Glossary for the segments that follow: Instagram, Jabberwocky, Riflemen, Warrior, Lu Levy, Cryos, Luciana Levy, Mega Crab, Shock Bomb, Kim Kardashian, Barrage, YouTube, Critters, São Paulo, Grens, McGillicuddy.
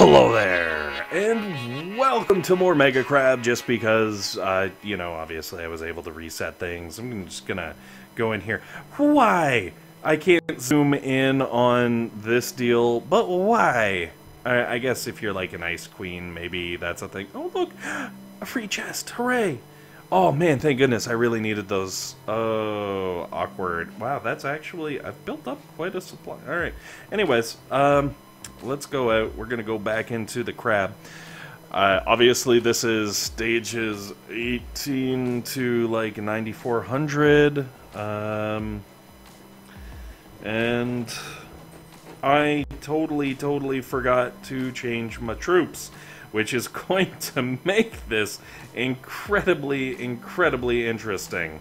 Hello there, and welcome to more Mega Crab, just because, you know, obviously I was able to reset things. I'm just gonna go in here. Why? I can't zoom in on this deal, but why? I guess if you're like an ice queen, maybe that's a thing. Oh, look! A free chest! Hooray! Oh, man, thank goodness. I really needed those. Oh, awkward. Wow, that's actually... I've built up quite a supply. All right. Anyways, let's go out. We're going to go back into the crab. Obviously, this is stages 18 to, like, 9,400. And I totally forgot to change my troops, which is going to make this incredibly interesting.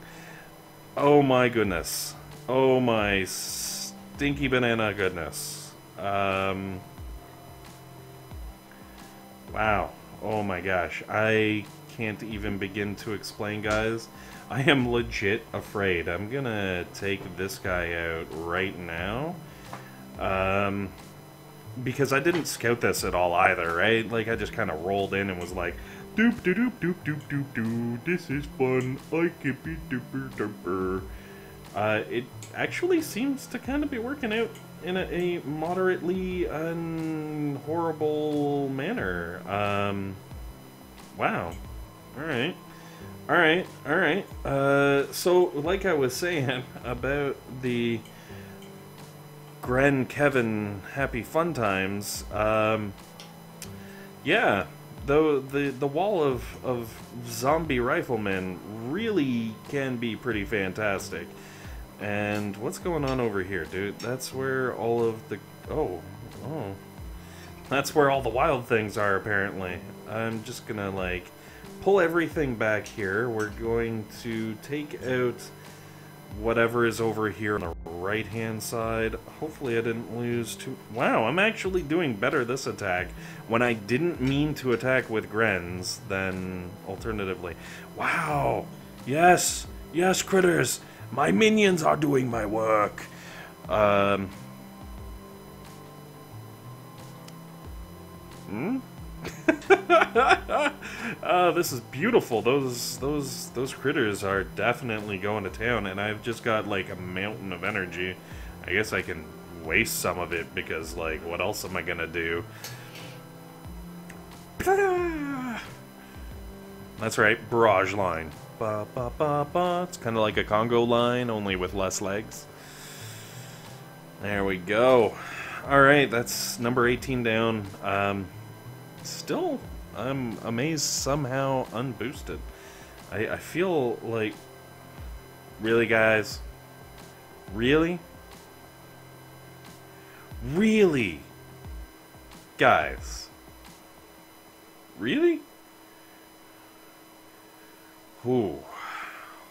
Oh my goodness. Oh my stinky banana goodness. Wow. Oh my gosh. I can't even begin to explain, guys. I am legit afraid. I'm gonna take this guy out right now. Because I didn't scout this at all either, right? Like, I just kind of rolled in and was like, doop-doop-doop-doop-doop-doop-doop, this is fun, I can be duper-duper. It actually seems to kind of be working out in a moderately horrible manner. Wow. Alright. Alright, alright. So, like I was saying about the Gren Kevin happy fun times, yeah, though the wall of zombie riflemen really can be pretty fantastic. And what's going on over here, dude? That's where all of the that's where all the wild things are, apparently. I'm just gonna like pull everything back here. We're going to take out whatever is over here on the right hand side. Hopefully I didn't lose too... Wow, I'm actually doing better this attack when I didn't mean to attack with Grens than alternatively. Wow! Yes! Yes, critters! My minions are doing my work! This is beautiful. Those critters are definitely going to town, and I've just got like a mountain of energy. I guess I can waste some of it because, like, what else am I gonna do? That's right, barrage line. Ba, ba, ba, ba. It's kind of like a Congo line, only with less legs. There we go. All right, that's number 18 down. Still, I'm amazed somehow unboosted. I feel like... Really, guys? Really? Really? Guys? Really? Ooh.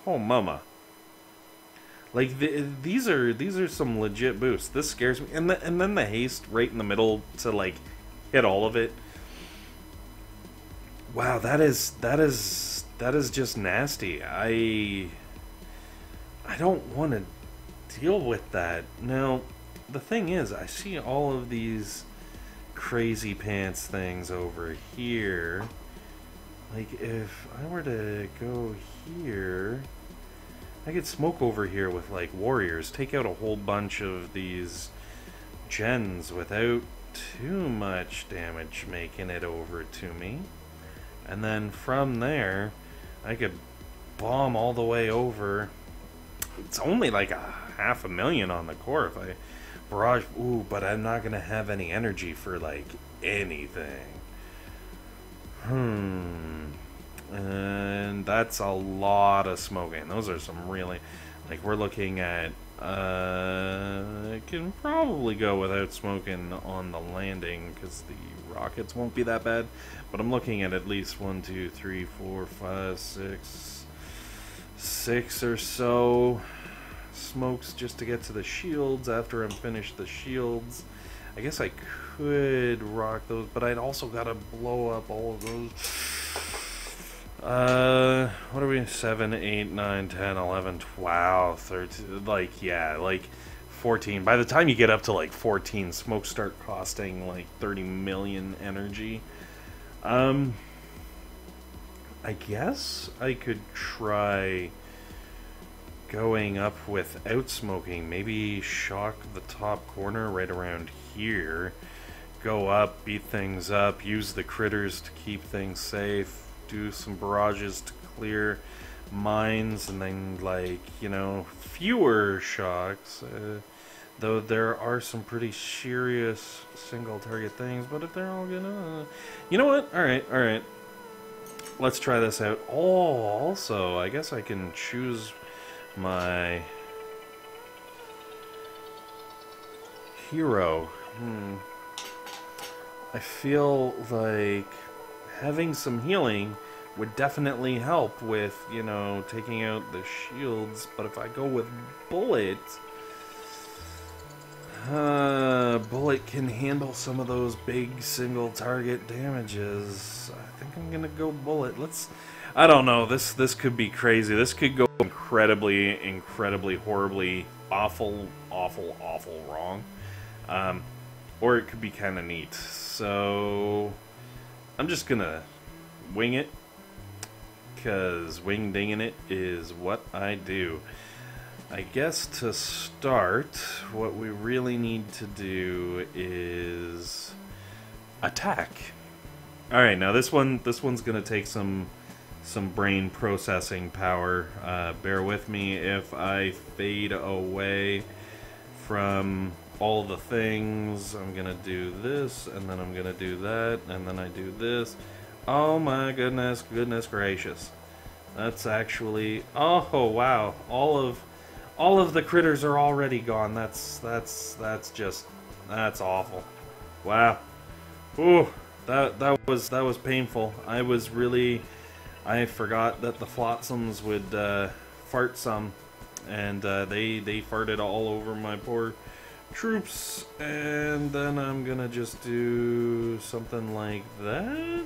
Oh, mama. Like, these are some legit boosts. This scares me. And then the haste right in the middle to, like, hit all of it. Wow, that is just nasty. I don't want to deal with that. Now, the thing is, I see all of these crazy pants things over here. Like, if I were to go here, I could smoke over here with, like, warriors. Take out a whole bunch of these gens without too much damage making it over to me. And then from there, I could bomb all the way over. It's only like a 500,000 on the core if I barrage. Ooh, but I'm not going to have any energy for, like, anything. And that's a lot of smoking. Those are some really... Like, we're looking at... I can probably go without smoking on the landing because the rockets won't be that bad, but I'm looking at least 1, 2, 3, 4, 5, 6 or so smokes just to get to the shields after I'm finished the shields. I guess I could rock those, but I'd also gotta blow up all of those. What are we, 7, 8, 9, 10, 11, 12, 13, like, yeah, like, 14. By the time you get up to like 14, smokes start costing like 30 million energy. I guess I could try going up without smoking. Maybe shock the top corner right around here. Go up, beat things up, use the critters to keep things safe, do some barrages to clear mines, and then, like, you know, fewer shocks. Though there are some pretty serious single target things, but if they're all gonna... You know what? Alright. Let's try this out. Oh, also, I guess I can choose my hero. I feel like having some healing would definitely help with, you know, taking out the shields, but if I go with Bullet, Bullet can handle some of those big single target damages. I think I'm gonna go Bullet. Let's, I don't know, this could be crazy. This could go incredibly, incredibly, horribly, awful, awful, awful wrong. Or it could be kind of neat. So I'm just gonna wing it, because wing-dinging it is what I do. I guess to start, what we really need to do is attack. Alright, now this one's gonna take some brain processing power. Bear with me if I fade away from all the things. I'm gonna do this, and then I'm gonna do that, and then I do this. Oh my goodness, goodness gracious. That's actually, oh wow, all of the critters are already gone. That's awful. Wow. Ooh, that was painful. I forgot that the flotsams would fart some, and they farted all over my poor troops. And then I'm gonna just do something like that.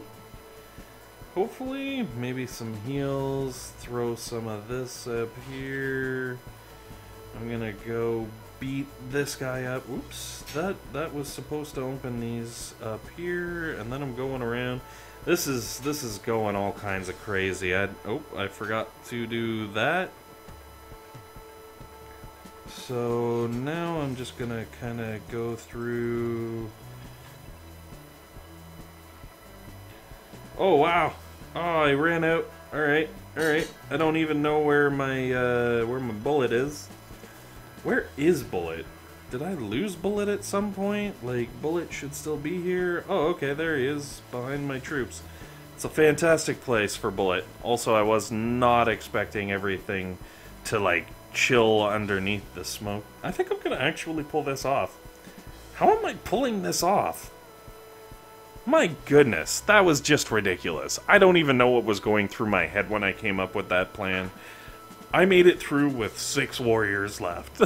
Hopefully, maybe some heals, throw some of this up here. I'm gonna go beat this guy up. Oops, that was supposed to open these up here, and then I'm going around. This is going all kinds of crazy. I forgot to do that. So now I'm just gonna kinda go through. Oh wow! Oh, I ran out. All right. I don't even know where my Bullet is. Where is Bullet? Did I lose Bullet at some point? Like, Bullet should still be here. Oh, okay, there he is behind my troops. It's a fantastic place for Bullet. Also, I was not expecting everything to like chill underneath the smoke. I think I'm gonna actually pull this off. How am I pulling this off? My goodness, that was just ridiculous. I don't even know what was going through my head when I came up with that plan. I made it through with 6 warriors left.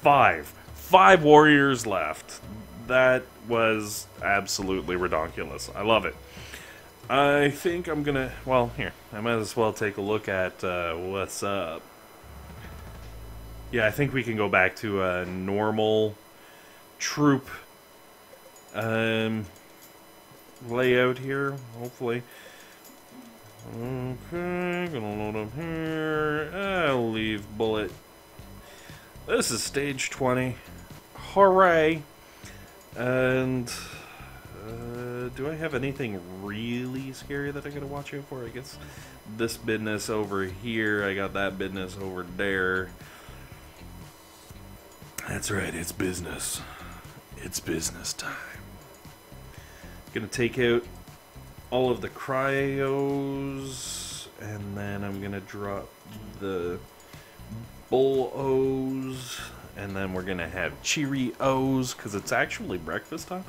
5 warriors left. That was absolutely redonkulous. I love it. I think I'm gonna... Well, here. I might as well take a look at what's up. Yeah, I think we can go back to a normal troop... layout here, hopefully. Okay, gonna load up here. I'll leave Bullet. This is stage 20. Hooray! And do I have anything really scary that I gotta watch out for? I guess this business over here. I got that business over there. That's right, it's business. It's business time. Gonna take out all of the cryos, and then I'm gonna drop the bull-os, and then we're gonna have Cheerios, because it's actually breakfast time.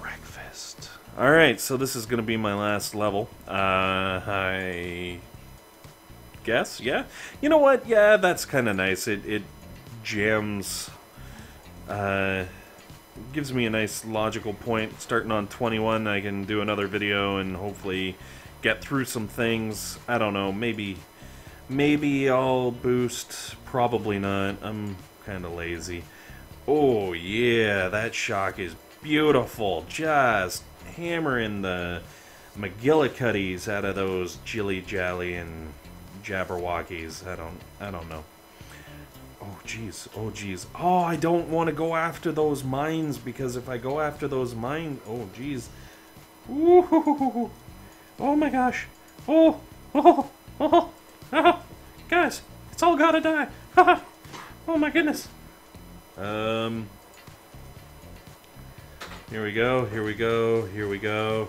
Breakfast. Alright, so this is gonna be my last level. I guess, yeah. You know what? Yeah, that's kind of nice. It jams... gives me a nice logical point. Starting on 21, I can do another video and hopefully get through some things. I don't know, maybe I'll boost, probably not. I'm kind of lazy. Oh yeah, that shock is beautiful. Just hammering the McGillicuddies out of those Jilly Jally and Jabberwockies. I don't know. Oh jeez, oh jeez. Oh, I don't want to go after those mines, because if I go after those mines, oh jeez. Ooh, oh my gosh. Oh, oh, oh, oh, guys, it's all gotta die. Oh my goodness. Here we go, here we go, here we go.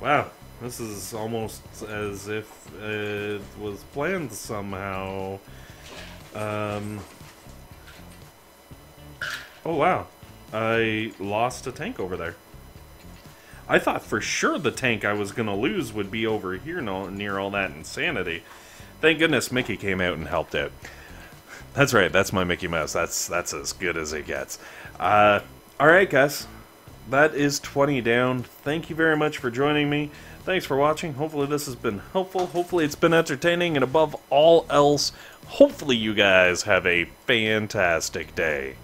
Wow, this is almost as if it was planned somehow. Oh wow, I lost a tank over there. I thought for sure the tank I was gonna lose would be over here near all that insanity. Thank goodness Mickey came out and helped out. That's right, that's my Mickey Mouse. That's as good as it gets. Alright guys, that is 20 down. Thank you very much for joining me. Thanks for watching. Hopefully this has been helpful. Hopefully it's been entertaining. And above all else, hopefully you guys have a fantastic day.